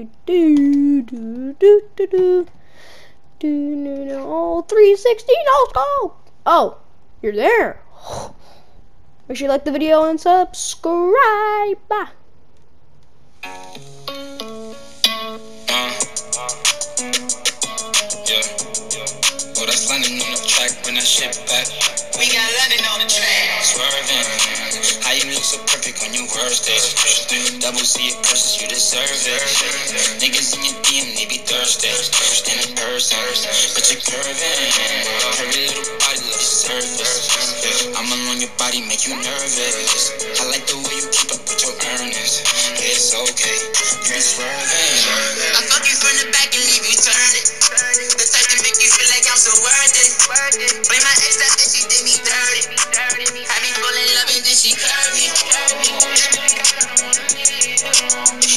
All 360, let's go. Oh, you're there. Make sure you like the video and subscribe. Oh, that's London on the track, when that shit back. We got London on the track. Swervin', how you look so perfect on your worst day. Double C it purses, you deserve it. Niggas in your DM, they be thirsty. And in person, but you're curving. Every little body love your surface. I'm alone, your body make you nervous. I like the way you keep up with your earnings. It's okay, you're swerving. I fuck you from the back and leave you turned it. The type to make you feel like I'm so worth it. Blame my ex, that she did me dirty. I be falling love and then she curved me.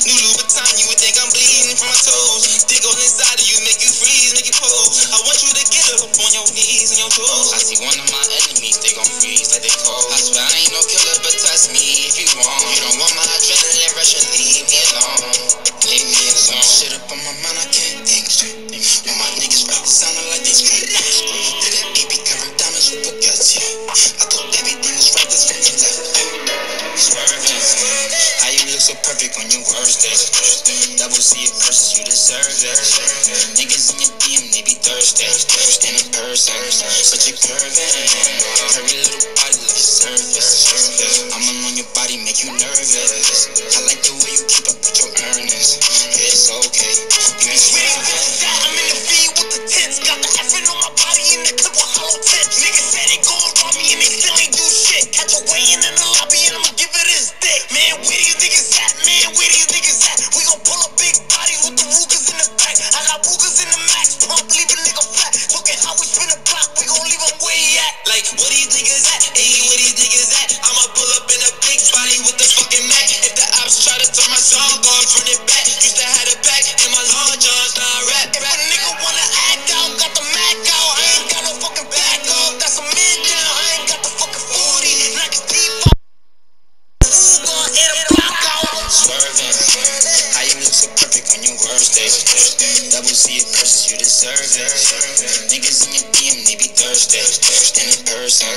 New Louboutin, you would think I'm bleeding from my toes. Dig on inside of you, make you freeze, make you pose. I want you to get up on your knees and your toes. I see one of my enemies, they gon' freeze like they cold. I swear I ain't no killer, but touch me if you want. You don't want my adrenaline rush and leave me alone. Leave me alone. Shit up on my mind, I can't think straight. All my niggas rap, sounding like they straight. Did it keep it covering diamonds with the guts, yeah. I thought everything was right, that's from the left. Swervin', how you look so perfect on your worst days. Double C it purses, you deserve it. Niggas in your DM, they be thirsty. And in person, but you're curving. Every little body love your surface. I'm alone, your body make you nervous. I like the way you keep up with your earnings. It's okay, you be swervin'. I'm in the V with the tits, got the effort on my body in the clip with hollow tips. Niggas said they gon' rob me and they still ain't do shit. Catch a weigh-in in the lobby and I'ma give it his dick. Man, where do you think it's at? Man, where do you think it's at? We gon' pull up big bodies with the Rugas in the back. I got Rugas in the max, pump, leave a nigga flat. Look at how we spin a block, we gon' leave him where he at. Like, what do you think is at? Ayy, what do you think is at? I'ma pull up in a big body with the fucking Mac. If the ops try to turn my song off, turn it back. Used to have it back in my long johns, now I rap. If a nigga wanna act out, got the Mac out. I ain't got no fucking back off, that's a man down. I ain't got the fucking 40, knock his default. Who gon' hit a block out? Swervin', how you look so perfect on your worst days. Double C it purses, you deserve it. Niggas in your DM, they be thirsty. And in person,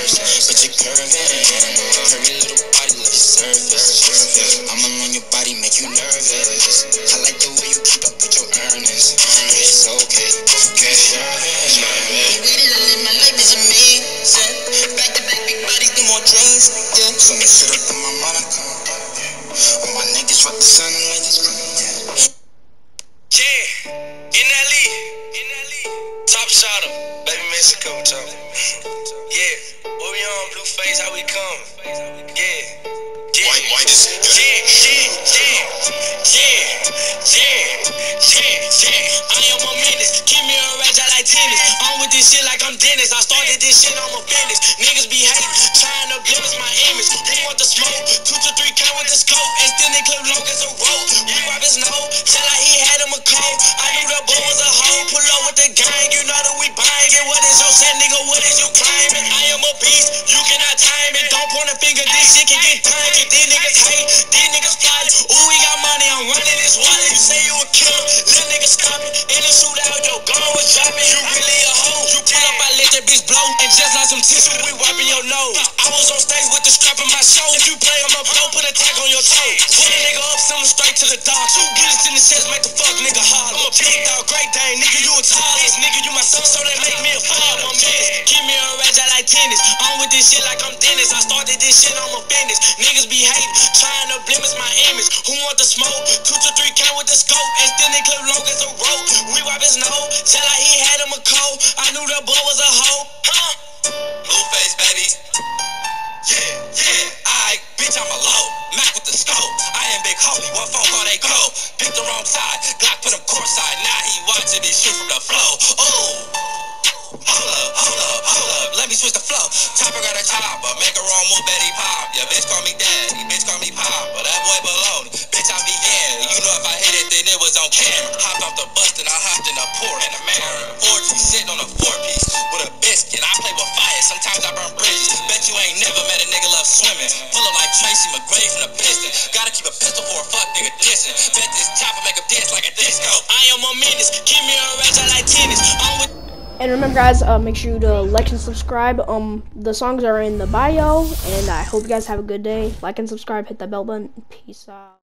but you're curving. Every little body love your surface. I'm alone, your body make you nervous. I like the way you keep up with your earnings. It's okay, you're swervin'. The way that I live my life is amazing. Back to back, big bodies, no more dreams. Some shit up in my mind, I come up. All my niggas rock the sun and light is green. Yeah, in that lead, top shot him, baby Mexico talk. Yeah, what we on, BlueFace, how we come? Yeah, yeah. I am 1 minute, give me a red eye like tennis. On with this shit like I'm Dennis. I started this shit, I'm a business. Niggas be hating, trying to blemish my image. They want the smoke, 2 to 3K with the scope, and still they clip long as a rope. We rob his nose, tell like he had him a cold. I knew the boy was a hoe. Pull up with the gang, you know that we bangin'. What is your set, nigga? What is you climbing? I am a beast, you cannot time it. Don't point a finger, this shit can get done. These niggas hate, these niggas plotting. Ooh, we got money, I'm running this wallet. You say you a killer, little nigga stop it. In the shootout, your gun was dropping. You really a hoe. You pull up, I let that bitch blow. And just like some tissue, we wiping your nose. I was on stage with the strap in my show. If you play on my blow, put a tag on your toe. Put a nigga up, send him straight to the dog. You get us in the chest, make the fuck nigga holler. I'm a big dog, great dang, nigga, you a tall ass. Nigga, you my son, so they make me a father. I'm missing. Give me a rage, I like tennis. On with this shit like I'm Dennis. I started this shit, I'm a business. Niggas be hating, trying to blemish my image. Who want the smoke? 2 to 3K with the scope, and still they clip long as a rope. We wipe his nose, tell like he had him a cold. I knew the boy was a hoe. Huh? BlueFace, baby. Yeah. Aight, bitch, I'm a low. Mac with the scope. I am big homie. What phone call they go? Pick the wrong side. Glock put him courtside. Now he watching this shit from the flow. Ooh. Hold up. Let me switch the flow. Topper got a top, but make a wrong move, Betty pop. Your bitch call me daddy. Bitch call me pop. But that boy baloney. Bitch, I be in. You know if I hit it, then it was on camera. Hopped off the bus, then I hopped in a port in a mirror. 4G sitting on a 4-piece with a biscuit. I play with fire. Sometimes I burn bridges. Bet you ain't never met a nigga love swimming. Pull up like Tracy McGrady from the Piston. Gotta keep a pistol for a fuck nigga dissing. Bet this chopper make him dance like a dick. And remember, guys, make sure to like and subscribe. The songs are in the bio, and I hope you guys have a good day. Like and subscribe, hit that bell button. Peace out.